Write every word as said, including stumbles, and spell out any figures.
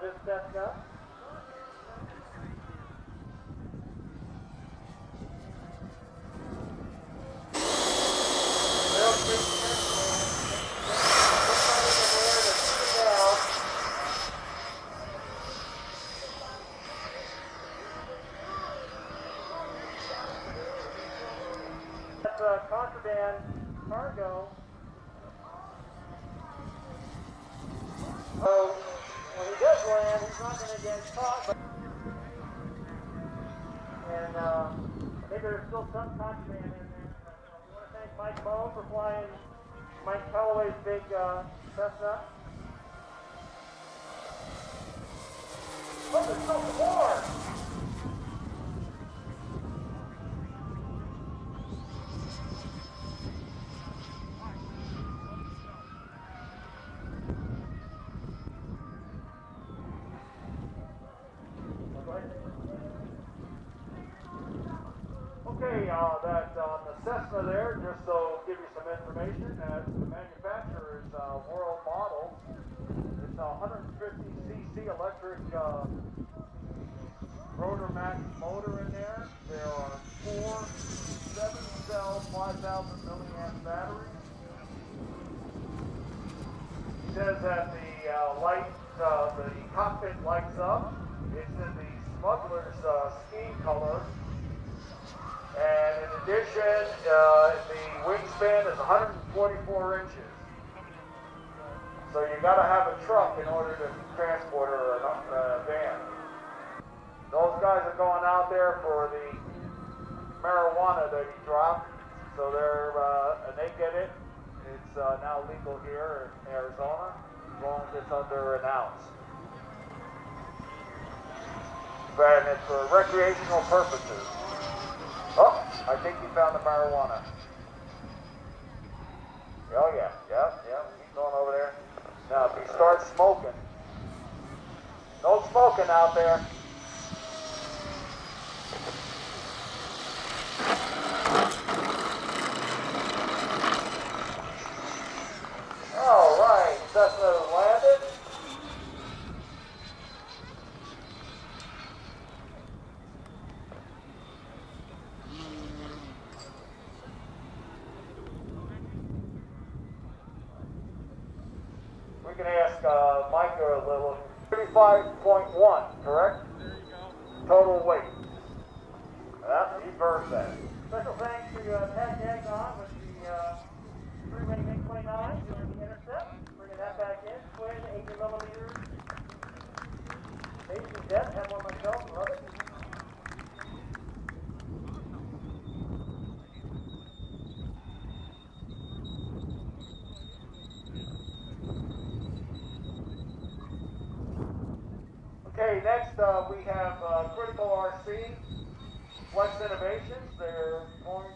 this Cessna. That's a contraband cargo. So when he does land, he's not going to get caught. But and uh, I think there's still some contraband in there. I want to thank Mike Mohn for flying Mike Callaway's big uh, Cessna. But there's still more! Okay, uh, that uh, the Cessna there, just so give you some information, that the manufacturer is uh, World Models. It's a one hundred fifty c c electric uh, rotor max motor in there. There are four seven-cell five thousand milliamp batteries. It says that the uh, lights, uh, the cockpit lights up. It's in the smuggler's uh, skin color. And in addition, uh, the wingspan is one hundred forty-four inches. So you got to have a truck in order to transport or a uh, van. Those guys are going out there for the marijuana that he dropped. So they're, uh, and they get it. It's uh, now legal here in Arizona, as long as it's under an ounce. But it's for recreational purposes. Oh, I think he found the marijuana. Oh yeah, yeah, yeah, he's going over there. Now if he starts smoking, no smoking out there. All right, Cessna landed. You can ask uh, Mike a little. thirty-five point one, correct? There you go. Total weight. That's the first thing. Special thanks to uh, Pat Dagnon with the uh, three twenty-nine doing the intercept. Bringing that back in. Twin, eighty millimeters. Amazing depth. Had one myself. Love it. Okay, next uh, we have uh, Critical R C Flex Innovations. They're going